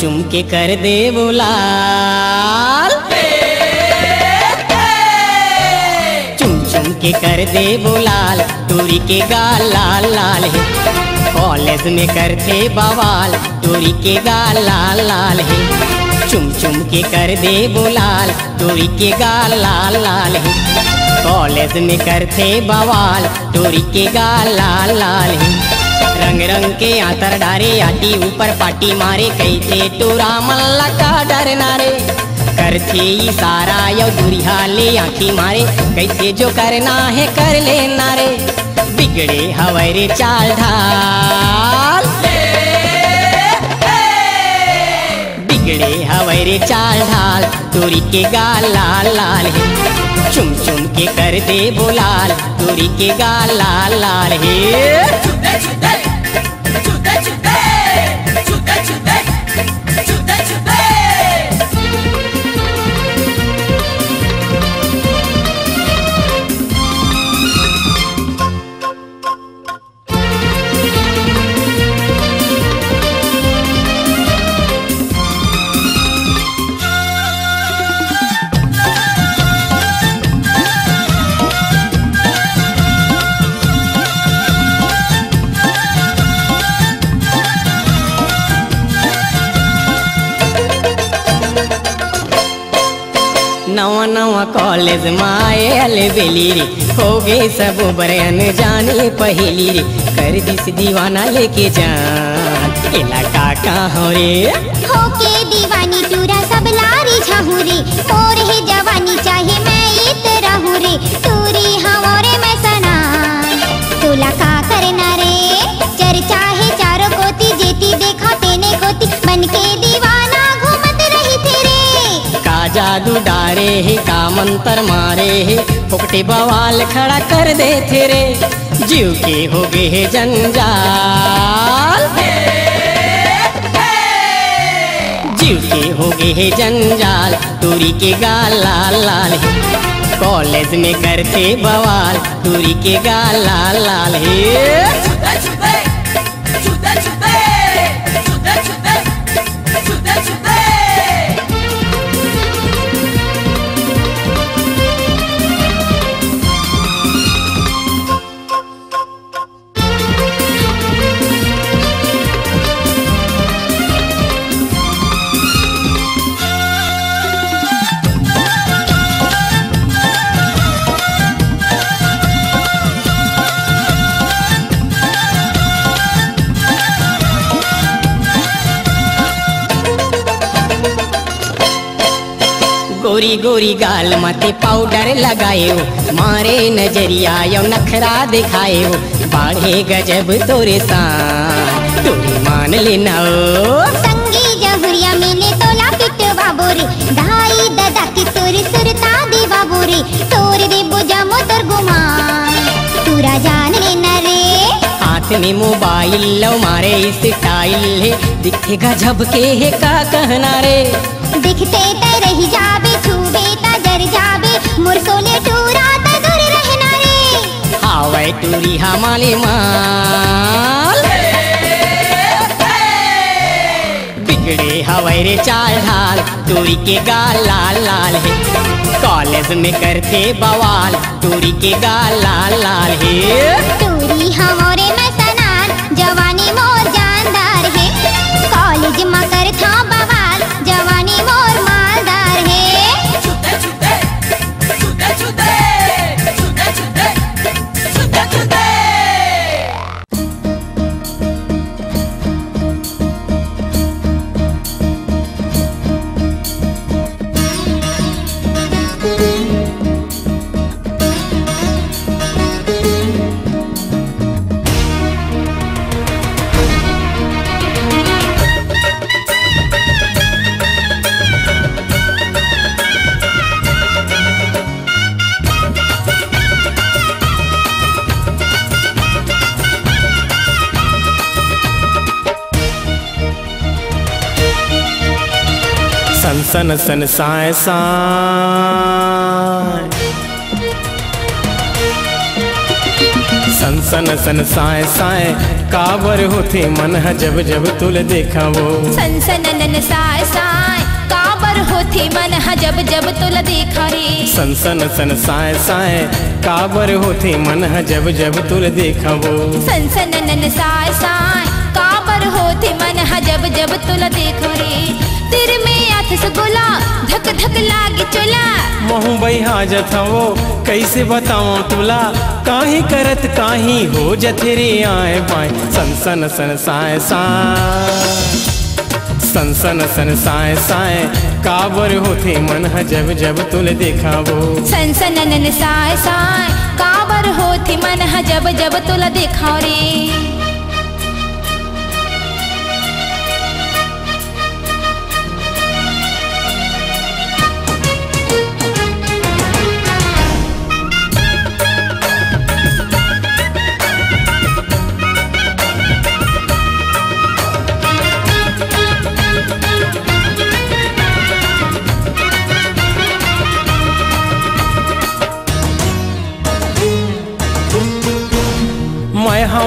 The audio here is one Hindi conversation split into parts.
चुम के कर दे बुलाल, चुम चुम के कर दे बुलाल, तोरी के गाल लाल लाल है। कॉलेज में करते बवाल, तोरी के गाल लाल लाल है। चुम चुम के कर दे बुलाल, तोरी के गाल लाल लाल है। कॉलेज में करते बवाल, तोरी के गाल लाल लाल है। रंग रंग के आतर डारे, आटी ऊपर पाटी मारे, कैसे तोरा मल्ला का डरना रे। करछे इशारा यो दुरिहा ले आँखी मारे, कैसे जो करना है कर लेना रे। बिगड़े हवाई रे चाल ढाल, बिगड़े हवाई रे चाल ढाल, तोरी के गाल लाल लाल है। चुम चुम के कर दे बोलाल, तोरी के गाल लाल लाल है। नवा नवा कॉलेज मायल बेली रे, हो गए सब बरन जाने पहली रे। कर दिस दीवाना लेके जान इलाका कहाँ रे, होके दीवानी तूरा सब लारी छाहू रे। और है जवानी चाहे मैं इत रहू रे, तूरी हवा रे मैं सना तोला का करना रे। चर्चा है चारों कोती, जेती देखा तेने कोती, बन के दीवाना घूमत रही तेरे। का जादू डारे है, का मंत्र मारे है, फुकटे बवाल खड़ा कर दे तेरे। जीव के हो गए जंजाल, जीव के हो गए जंजाल, तोरी के गाल लाल लाल है। कॉलेज में करते बवाल, तोरी के गाल लाल लाल है। गोरी गोरी गाल माथे पाउडर लगाए हो, मारे नजरिया यो नखरा दिखाए हो। बाढ़े गजब तोरे साथ, तोरे मान लेना हो। संगी जहुरिया मैंने तोला पिटवा बोरे, ढाई ददा की तोरी सुरता देवा बोरे। तोरे दे बुझमो तोर गुमा तूरा जान लेना रे। हाथ में मोबाइल लो, मारे स्टाइल है, दिखेगा जब के है का कहना रे। दिखते ते रही जाबे, छूबे ता जर जाबे, मुरसोले टूरा ता दूर रहना रे। हावे टूरी हमाले माल, बिगड़े हवाई रे चाल ढाल, तोरी के गाल लाल लाल है। कॉलेज में करते बवाल, तोरी के गाल लाल लाल है। तोरी हमारे में सनान जवानी मोर जानदार है। कॉलेज में करता बवाल, जवानी मोर मालदार है। सन सन साए साए, सन सन सन साए साए काबर होथे मन ह जब जब तुल देखावो। सन सन नन साए साए काबर होथे मन ह जब जब तुल देखा रे। सन सन सन साए साए काबर होथे मन ह जब जब तुल देखावो। सन सन नन साए साए काबर होथे मन ह जब जब तुल देखा रे। तिर में आथे सगोला धक धक लागे चोला महू बहिहा जथावो कैसे बताओ तुला काहे करत काहे हो जथे रे आए बाए। सन सन सन साए साए सन सन सन साए साए काबर होथे मन ह जब जब तुल देखावो। सन सन नन साए साए काबर होथे मन ह जब जब तुल देखाओ रे।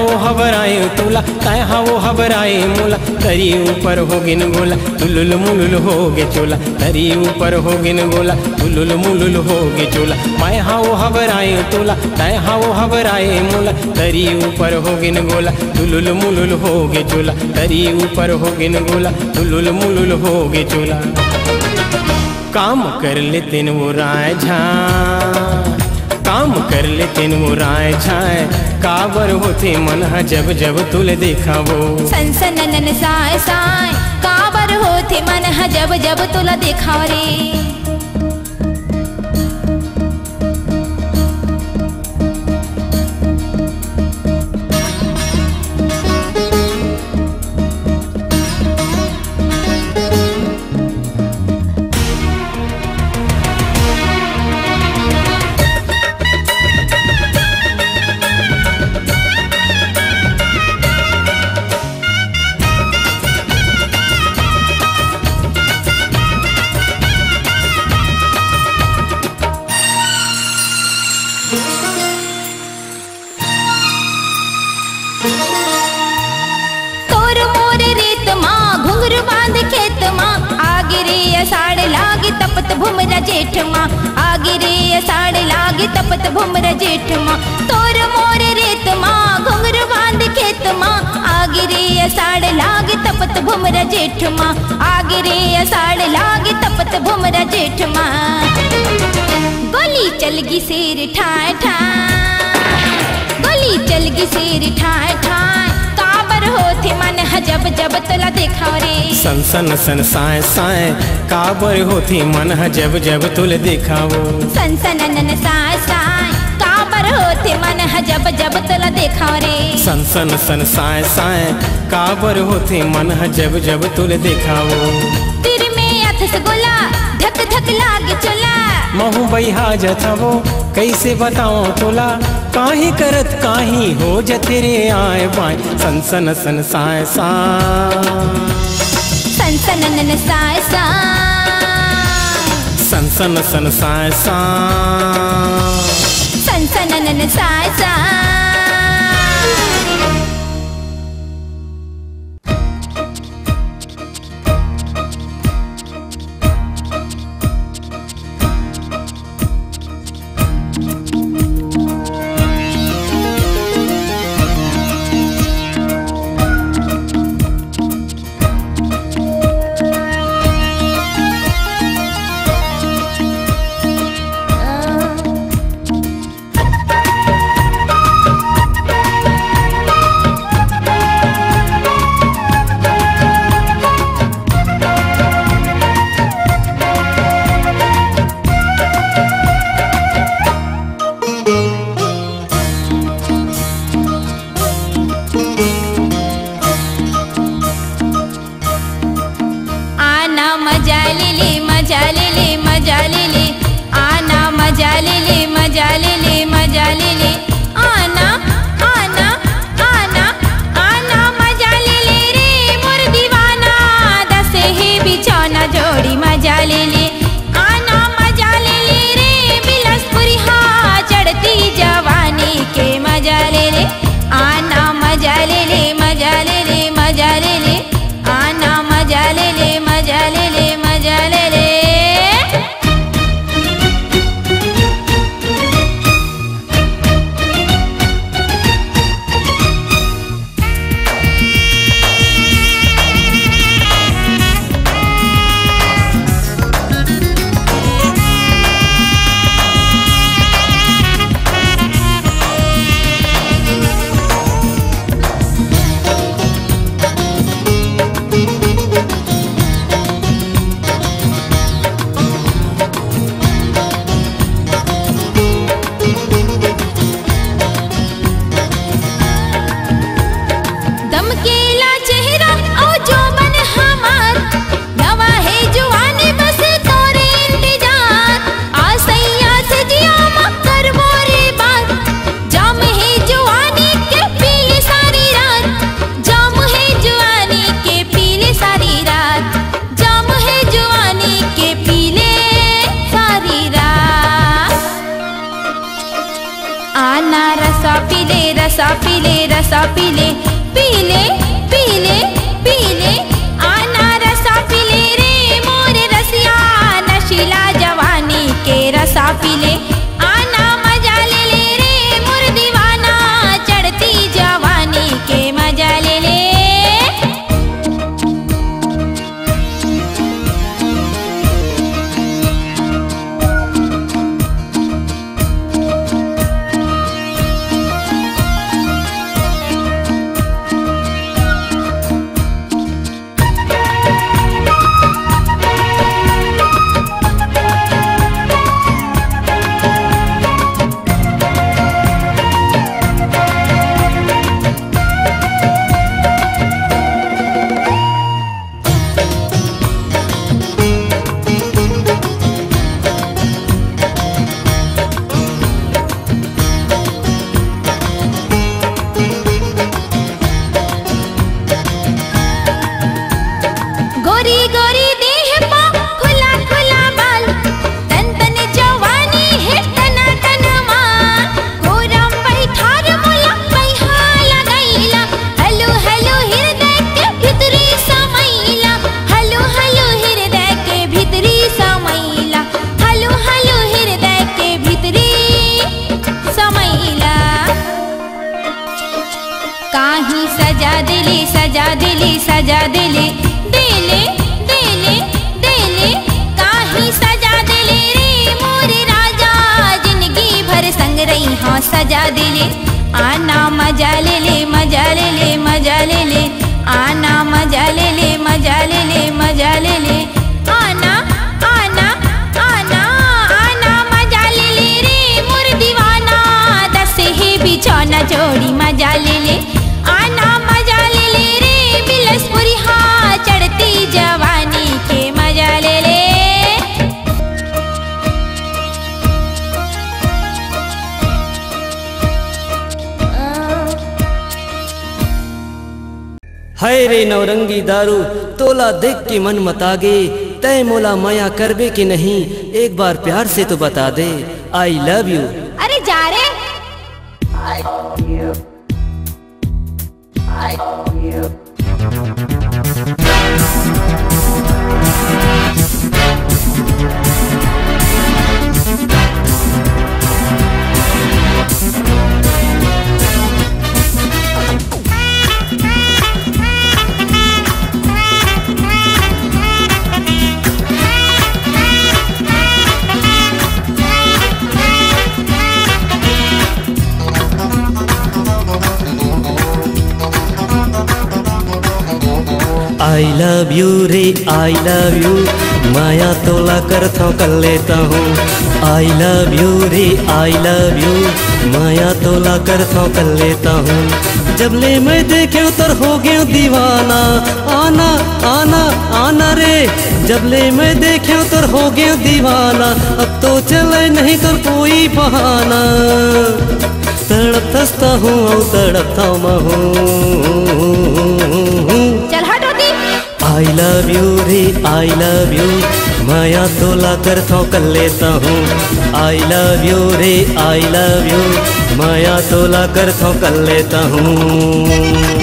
वो हबराए तुला तय वो हबराए मोला तरी ऊपर होगिन गोला तुलुल मुलुल होगे चोला। तरी ऊपर होगिन गोला तुलुल मुलुल होगे चोला। मैं हा वो हबराए तुला तय वो हबराए मोला तरी ऊपर होगिन गोला तुलुल मुलुल होगे चोला। तरी ऊपर होगिन गोला तुलुल मुलुल होगे चोला। काम कर लेते वो राय झा काम कर लेते वो राय छाए काबर होते मन ह जब जब तुल देखावो। सन सन नन साए साए काबर होते मन ह जब जब तुल देखाओ रे। तपत भुमरा जेठ माँ आगे रे असाड़ लागे तपत भुमरा जेठ माँ तोर मोर रेत माँ घुंघर बांध खेत माँ आगे रे असाड़ लागे तपत भुमरा जेठ माँ आगे रे असाड़ लागे तपत भुमरा जेठ माँ। गोली चलगी शेर ठाए ठाए गोली चलगी शेर ठाए ठाए काबर होथे मन ह जब जब तुला देखाओ रे। सन सन सन साए साए काबर होथे मन ह जब जब तुल देखाओ। सन सन नन साए साए काबर होथे मन ह जब जब तुला देखाओ रे। सन सन सन साए साए काबर होथे मन ह जब जब तुल देखाओ। तिर में आथे सगोला धक धक लागे चोला महू बहिहा जथावो कैसे बताओ तोला काहे करत काहे हो जथे रे आए बाए। सन सन सन साए साए सन सन नन साए साए सन सन सन साए साए सन सन नन साए साए। रसा पीले पीले पीले पीले आना रसा पीले रे मोर रसिया नशीला जवानी के रसा पीले आना मजा ले रे मोर दीवाना चढ़ती जवानी के मजा ले। सजा दिले दिले दिले दिले काही सजा दिले रे मोरे राजा जिंदगी भर संग रही हाँ सजा दिले आना मजा ले मजा ले मजा ले आना मजा ले मजा ले मजा ले आना आना आना आना मजा ले रे मोर दीवाना दस ही बिछौना जोड़ी मजा ले आना मजा ले रे बिलसपुरी हाँ चढ़ती जवानी के मजा ले। हाय रे नौरंगी दारू तोला देख के मन मता गे तय मोला माया करबे कि नहीं एक बार प्यार से तो बता दे आई लव यू। अरे जा रे I love you. I love you रे I love you माया तोला कर थो कर लेता हूँ I love you रे I love you माया तोला कर थो कर लेता हूँ जब ले मैं देखे तर हो गया दीवाना आना आना आना रे जब ले मैं देखे तर हो गया दीवाना अब तो चले नहीं कर कोई बहाना तड़पता हूँ और तड़पता हूँ I love you रे I love you माया तोला कर थो कर लेता हूँ I love you रे I love you माया तोला कर थो कर लेता हूँ।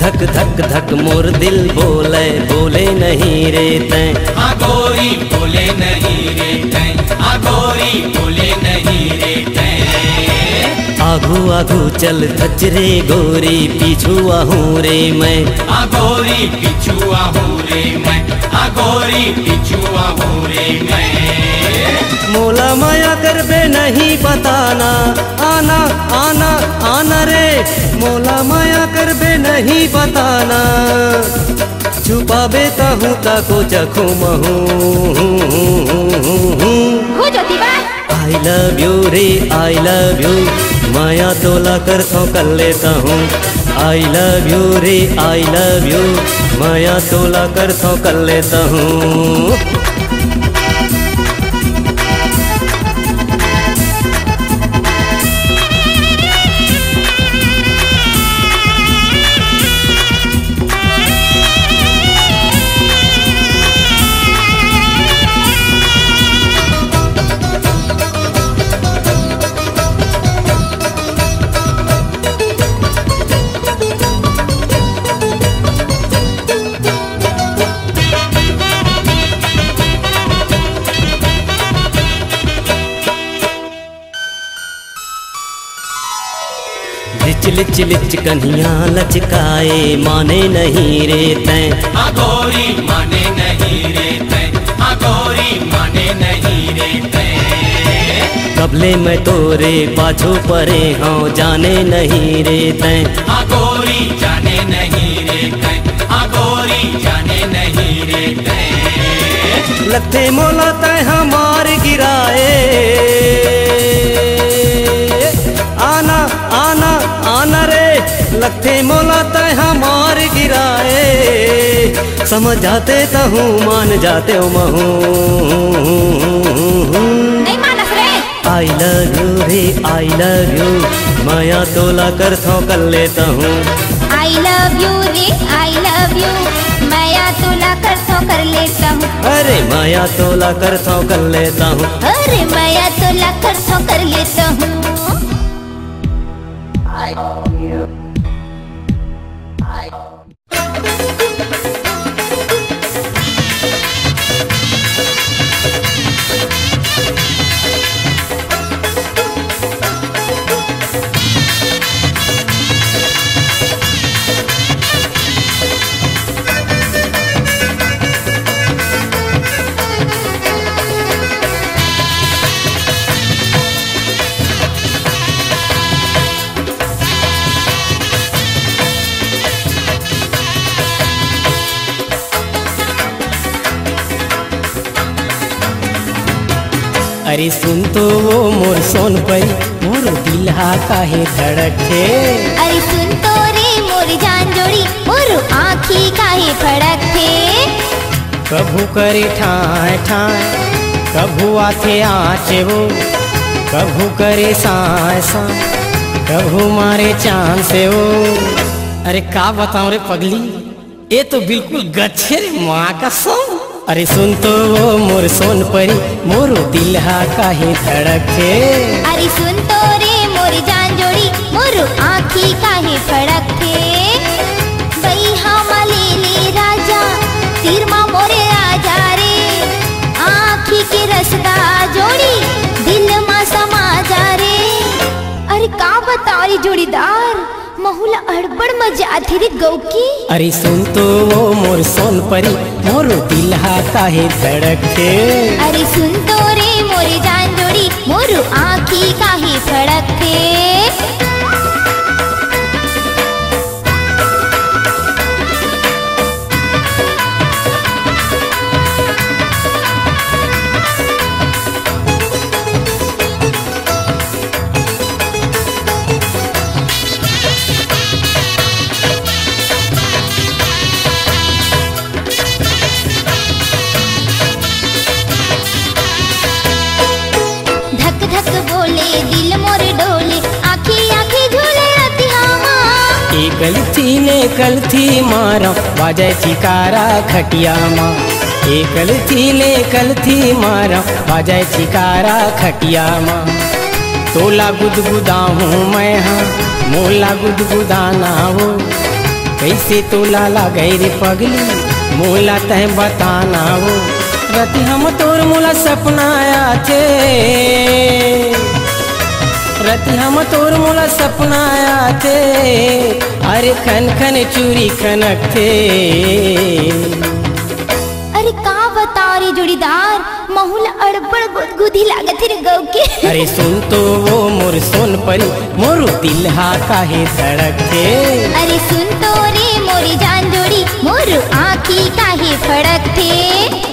धक धक धक मोर दिल बोले बोले नहीं रे तैं गोरी बोले नहीं रे तैं गोरी बोले नहीं रे तैं आगू आगू चल धच रे गोरी पीछू आहू रे मैं गोरी पीछू आहू रे मैं गोरी पीछू आहू रे मैं मोला माया करबे नहीं बताना आना आना आना रे मोला माया करबे नहीं बताना छुपा बेता हूँ ताको चखो महू रे आई लव यू, माया तोला कर थो कर लेता हूँ। आई लव यू रे आई लव यू, माया तोला कर थो कर लेता हूँ। लिच लिच कन्हैया लचकाए, माने नहीं रे तैं गोरी, माने नहीं रे तैं गोरी, माने नहीं रे तैं। कबले मैं तोरे पाछो परे हूँ, जाने नहीं रे तैं गोरी, जाने नहीं रे तैं गोरी, जाने नहीं रे तैं। लथे मोला तैं हमार गिराए, आना आना आना रे, लथे मोला तय हमार गिराए। समझ जाते तहूँ मान जाते हो महूँ। आई लव यू रे आई लव यू, माया तोला कर थो कर लेता हूँ। आई लव यू रे आई लव यू, माया तोला कर थो कर लेता हूँ। अरे माया तोला कर थो कर लेता हूँ, अरे माया तोला कर थो कर लेता हूँ। अरे सुन तो वो मोर सोन पई, मोर दिलहा काहे धड़के। अरे सुन तो रे मोर जान जोड़ी, मोर आँखी काहे फड़के। कभू करे ठाए ठाए, कभू आथे आचे वो, कभू करे साए साए, कभू मारे चांद से वो। अरे का बताऊं रे पगली, ये तो बिल्कुल गच्छे रे माँ का सोन। अरे सुन तो वो मोर सोन परी, मोर दिलहा काहे धड़के। अरे सुन तो रे मोर जान जोड़ी, मोर आँखी काहे फड़के। बैहा मलेले राजा, तीरमा मोरे राजा रे, आँखी के रसदा जोड़ी, दिल मा समा जा रे। अरे का बताओ रे जोड़ीदार, महुला अड़बड़ मजा थे गौकी। अरे सुन तो वो मोर सोन परी, मोर दिलहा काहे धड़के। अरे सुन तो रे मोर जान जोड़ी, मोर आँखी काहे फड़के। गलती ने गलती मारा, बाजे चिकारा खटिया माँ। एक गलती ने गलती मारा, बाजे चिकारा खटिया माँ। तोला गुदगुदा हूँ मैं हाँ, मोला गुदगुदाना हो। कैसे तोला लगे रे पगली, मोला तह बताना हो। रति हम तोर मोला सपना आते, रति हम तोर मोला सपना आते। अरे खन खन चूरी खनक थे। अरे का बताओ रे जोड़ीदार, महुल अड़बड़ गुदगुदी लागत रे गौके। अरे सुन तो वो मोर सोन परी, मोर दिलहा काहे धड़के। अरे सुन तो रे मोर जान जोड़ी, मोर आँखी काहे फड़कथे।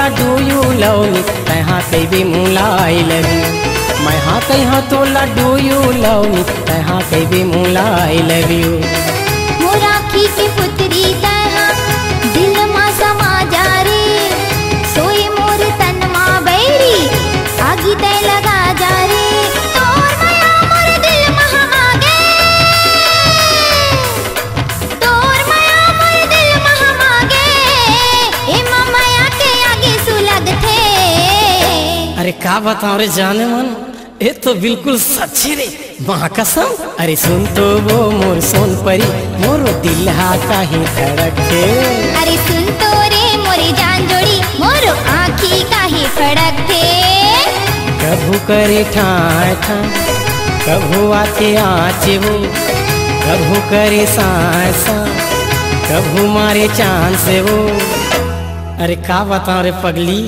मोला डोयू लौनी तै हाँ कई भी मुलाई लगी मैं हाँ कई हाँ तोला डोयू लौनी तै हाँ कई भी मुलाई लगी मोरा की पुत्री तै हाँ दिल मा समा जा रे सोई मोर तन मा बैरी आगी तै लगा जा रे अरे का बताऊं रे जाने मन ये तो बिल्कुल सच्ची रे महाकसम। अरे सुन तो वो मोर सोन परी मोरो दिल हा काहे धड़के अरे सुन तो रे मोरी जान जोड़ी मोरो आँखी काहे फड़कते कभू करे ठाय ठाय कभू आके आचे वो कभू करे साय सा कभू मारे चांद से वो। अरे का बताऊं रे पगली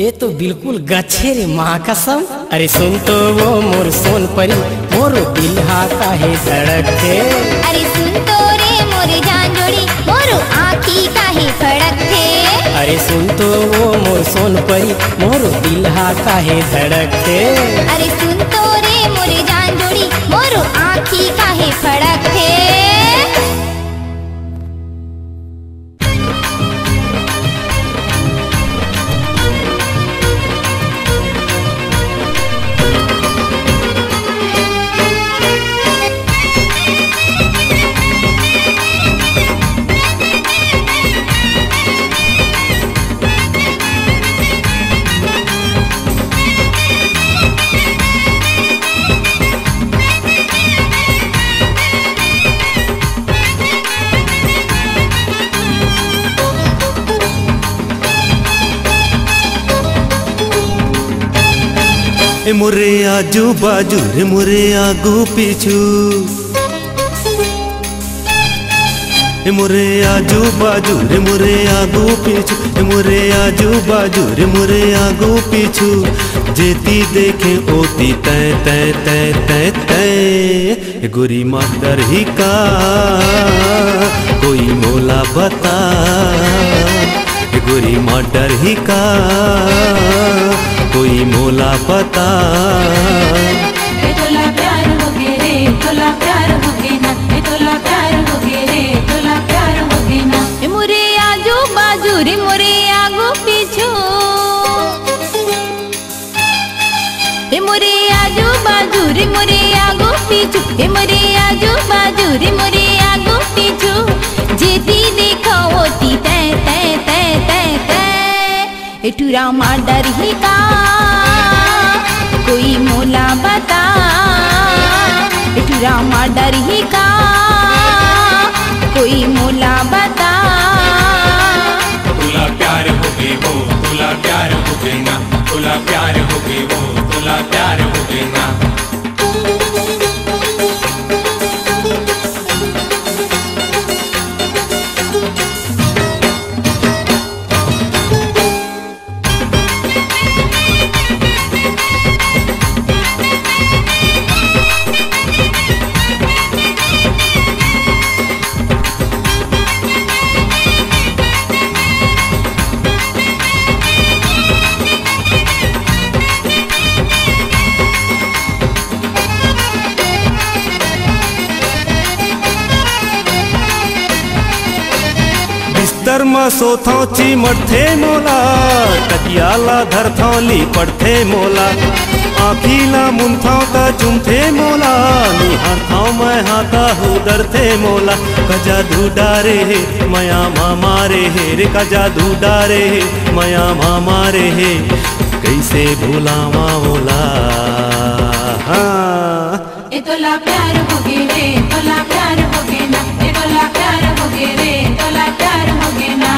ये तो बिल्कुल गच्छे रे माँ कसम। अरे सुन तो वो मोर सोन परी मोरो दिल हा काहे धड़के अरे सुन तो रे मोर जान जोड़ी मोरो आँखी काहे फड़कते अरे सुन तो वो मोर सोन परी मोरो दिल हा काहे धड़के अरे सुन तो रे मोर जान जोड़ी मोरो आँखी काहे फड़कते। मोरे आजू बाजू रे मोरे आगू पीछू मोरे आजू बाजू रे मोरे आगू पीछू मोरे आजू बाजू रे मोरे आगू पीछू जेती देखे ओती तै तै तै तै तै गोरी मातर ही का कोई मोला बता गोरी मातर ही का कोई मोला पता ए तोला प्यार हो गए रे तोला प्यार हो गए ना ए तोला प्यार हो गए रे तोला प्यार हो गए ना ए मोरे आजू बाजू रे मोरे आगू पीछू ए मोरे आजू बाजू रे मोरे आगू पीछू ए मोरे आजू बाजू रे मोरे आगू पीछू जेती देखो होती तै तै तै तै तै ए टूरा माडर ही का कोई मोला बता ए टूरा माडर ही का कोई मोला बता तुला प्यार हो गई वो तुला प्यार हो गई ना तुला प्यार हो गई वो तुला प्यार हो गई ना सोथो चिमटे मोला तकियाला धरथो लिपटे मोला आखिला मुंथो ता चुमथे मोला निहारथो मैं हाथा हुदरथे मोला कजा धू डारे हे मया मामा रे हे रे कजा धू डारे हे मया मामा रे हे कैसे भुलावा ओला ए तोला प्यार हो गए रे तोला प्यार हो गए ना ए तोला प्यार हो गए रे तोला प्यार हो गए ना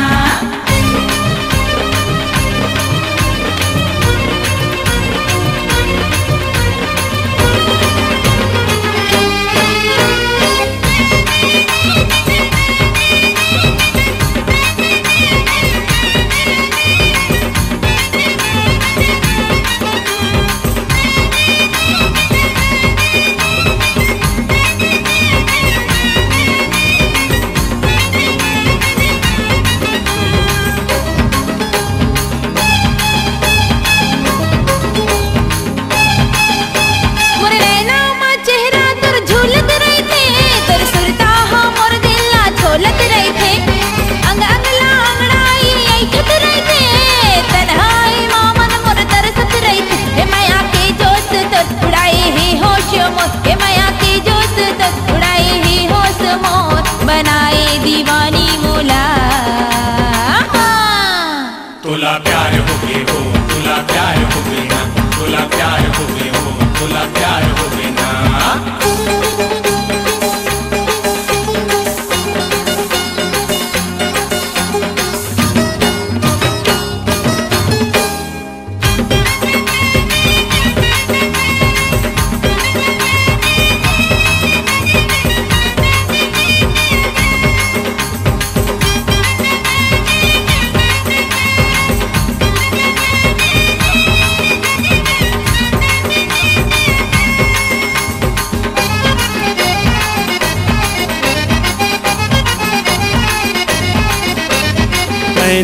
तुला प्यार होवे हो, तुला प्यार होवे ना, तुला प्यार होवे हो, तुला प्यार होवे ना।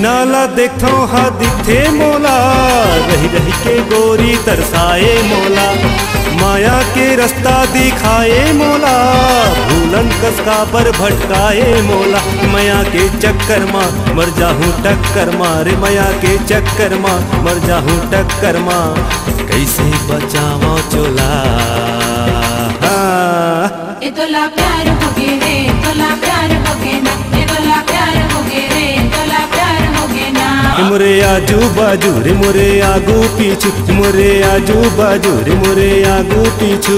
नाला देखो हा दिथे मोला, रही रही के गोरी तरसाए मोला, माया के रास्ता दिखाए मोला, भूलन कस का पर भटकाए मोला। माया के चक्कर माँ मर जाहूँ टक्कर माँ, रे माया के चक्कर माँ मर जाहूँ टक्कर माँ, कैसे बचावा चोला। ये तोला प्यार हो गए रे, तोला प्यार हो गए ना, ये तोला प्यार हो गए रे, तोला प्यार हो गए ना। मोरे आजू बाजू रे मोरे आगू पीछू, मोरे आजू बाजू रे मोरे आगू पीछू,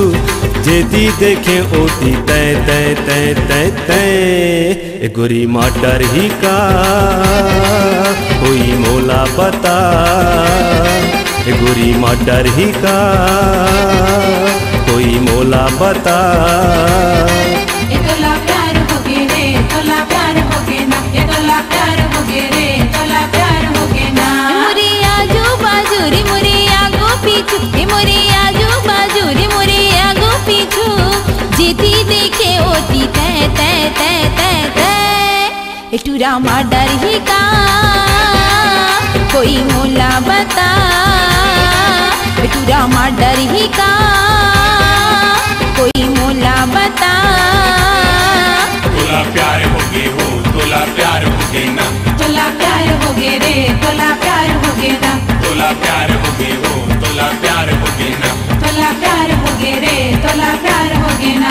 जेती देखे ओती तै तै तै तै तै। गोरी माटर ही का कोई मोला पता, गोरी माटर ही का कोई मोला पता। ये तोला प्यार हो गए रे, तोला प्यार हो गए ना, ये तोला प्यार हो गए रे, तोला प्यार हो गए ना। मोरे आजू बाजू रे मोरे आगो पीछू, रे मोरे आजू बाजू रे मोरे आगो पीछू, जीती देखे होती तै तै तै तै तै। ए टूरा माडर ही का कोई मोला बता, ए टूरा माडर ही का कोई मोला बता। तुला प्यार हो गए हो, तुला प्यार हो गए ना, तुला प्यार हो गए रे, तुला प्यार हो गए ना, तुला प्यार हो गए हो, तुला प्यार हो गए ना, तुला प्यार हो गए रे, तुला प्यार हो गए ना।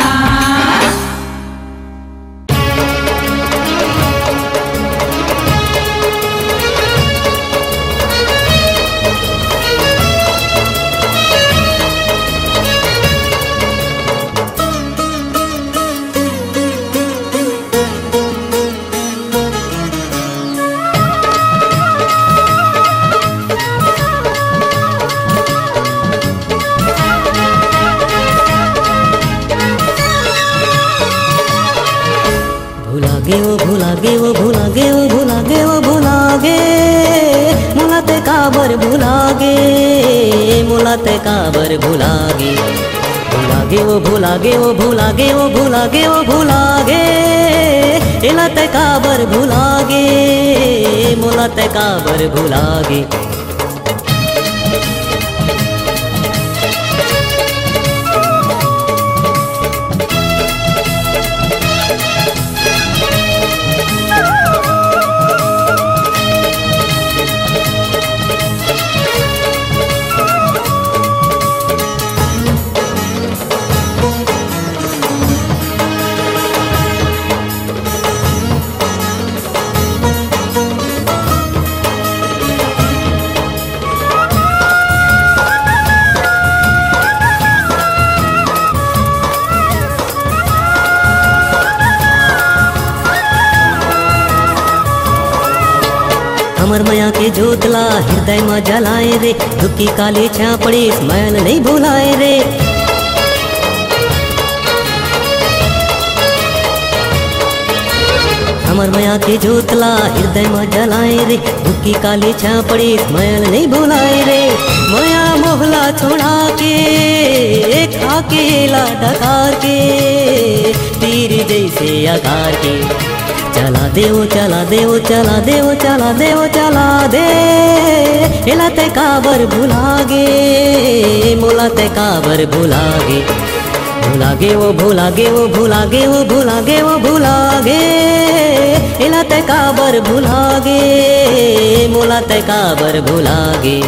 काबर भुला गे, भुला गे वो भुला गे वो भुला गे वो भुला गे वो भुला गे, इलत काबर भुला गे, मुलत काबर भुला गे। हमर माया के जोतला हृदय में जलाए रे, दुखी काली छापड़ी स्मैल नहीं भुलाए रे। हमर माया के जोतला हृदय में जलाए रे, दुखी काली छापड़ी स्मैल नहीं भुलाए रे। माया मोहला छोड़ा के खाके ला डकार के, तीर जैसे आकार के, चला देव चला देव चला देव चला देव चला दे, इलाते काबर भुला गे, मुलाते काबर भुला गे, भुला गे वो भुला गे वो भुला गे वो भुला गे वो भुला गे, इलाते काबर भुला गे, मुलाते काबर भुला गे।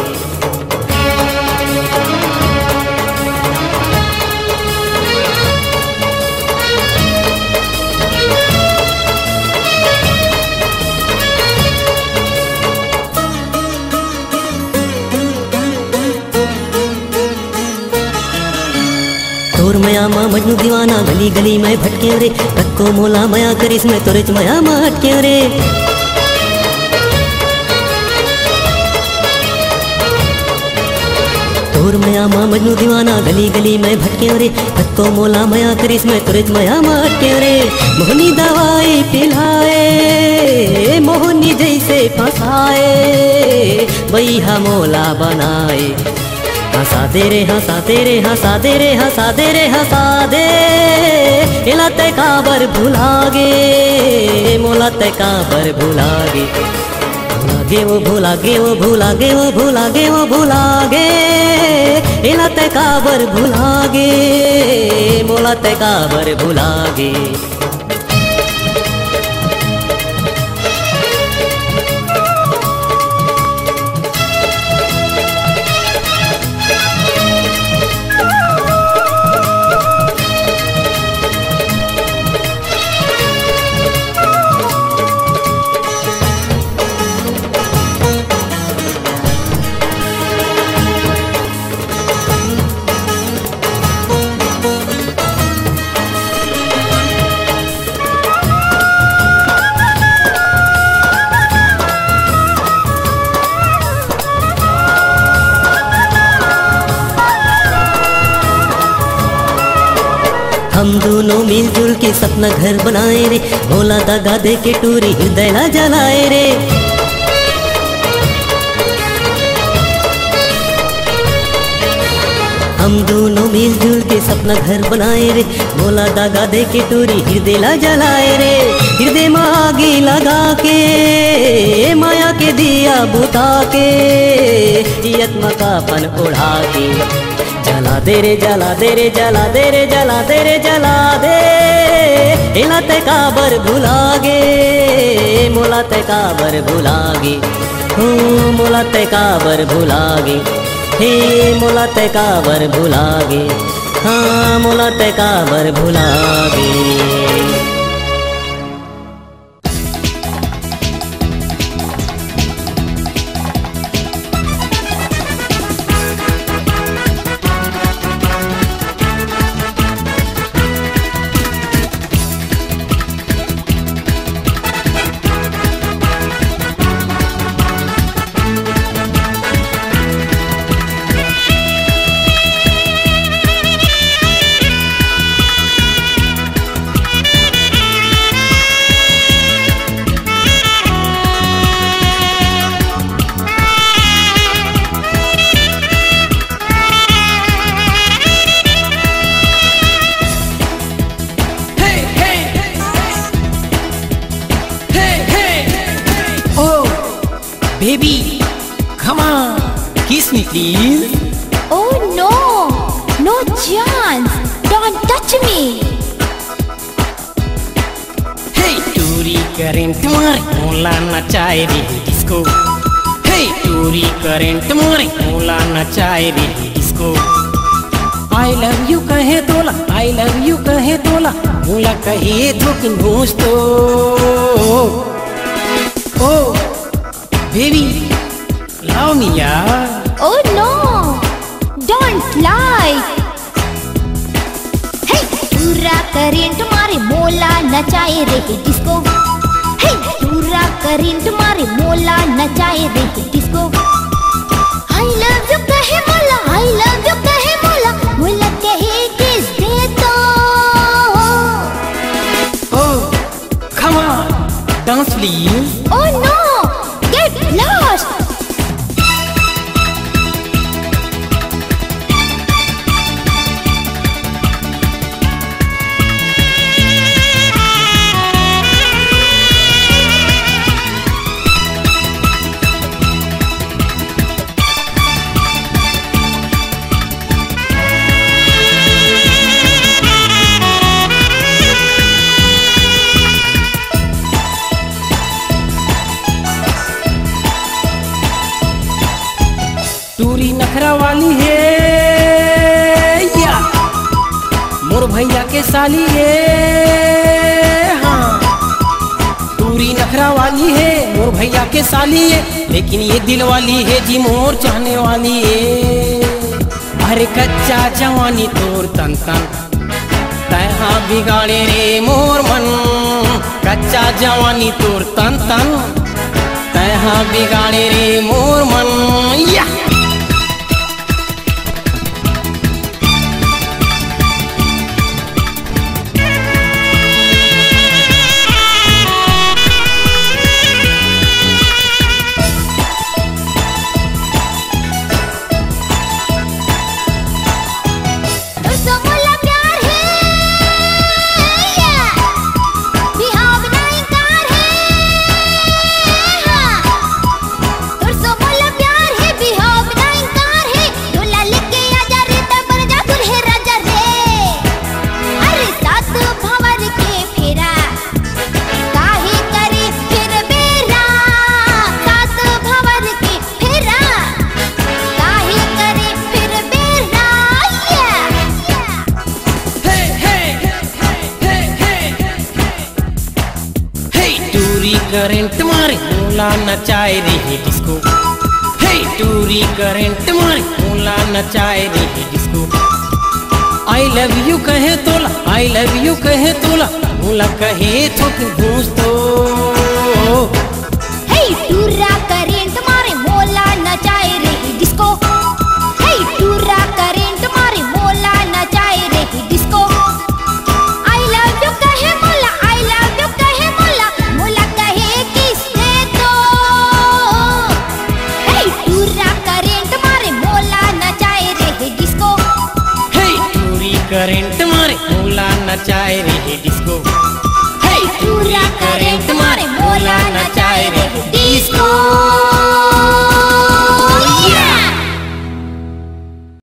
मया माँ मजनू दीवाना गली गली में भटके रे, तक्को मोला मया करिस में तोरेच मया माँ हटके रे। तोर मया माँ मजनू दीवाना गली गली में भटके रे, तक्को मोला मया करिस में तोरेच मया माँ हटके रे। मोहनी दवाई पिलाए मोहनी जैसे फंसाए बैहा मोला बनाए। हंसा दे रे हंसा दे रे हंसा दे रे हंसा दे रे हंसा दे एला ते काबर भुलागे मोला ते काबर भुलागे। भुलागे वो भुलागे वो भुलागे वो भुलागे वो भुलागे एला ते काबर भुलागे मोला ते काबर भुलागे। हम दोनों मिलजुल के सपना घर बनाए रे, भोला दगा दे के टूरी हृदय ना जलाए रे। हम दोनों मिलजुल के सपना घर बनाए रे, भोला दगा दे के टूरी हृदय ना जलाए रे। हृदय में आगे लगा के माया के दिया बुता के जियत मकापन उड़ा के। जला दे रे जला दे रे जला दे रे जला दे रे जला दे एला ते काबर भुलागे मोला ते काबर भुलागे। हो मोला ते काबर भुलागे हे मोला ते काबर भुलागे। हाँ मोला ते काबर भुलागे। Baby, come on, kiss me please. Oh no, no chance, don't touch me. Hey, Turi current tumhari mola nachaye re disco. Hey, Turi current tumhari mola nachaye re disco. I love you kahe tola, I love you kahe tola, mola kahe dhukin bhosh to. Oh. Baby, love me, yeah. Oh no, don't lie. Hey, Tura current tumhari mola nachaye re disco. Hey, Tura current tumhari mola nachaye re disco. I love you kahe mola, I love you kahe mola, mola kahe kiss de to. Oh, come on, dance please. Oh no. Lost. टूरी नखरा वाली है या मोर भैया के साली है। हाँ, टूरी नखरा वाली है मोर भैया के साली है, लेकिन ये दिल वाली है जी मोर चाहने वाली है। अरे कच्चा जवानी तोर तन तन तैहा बिगाड़े रे मोर मन, कच्चा जवानी तोर तन तन, तैहा बिगाड़े रे मोर मन। या करंट मारे मोला नचाए रे डिस्को, हे टूरी करंट मारे मोला नचाए रे डिस्को। आई लव यू कहे तोला, आई लव यू कहे तोला, मोला कहे ठोक घूस तो। हे टूरा करंट मारे मोला नचाए रे डिस्को, हे टूरा करंट मारे मोला नचाए रे डिस्को। आई लव यू कहे मोला, आई लव यू कहे मोला, मोला करंट मारे मोला नचाए रे डिस्को, हे पूरा करंट मारे मोला नचाए।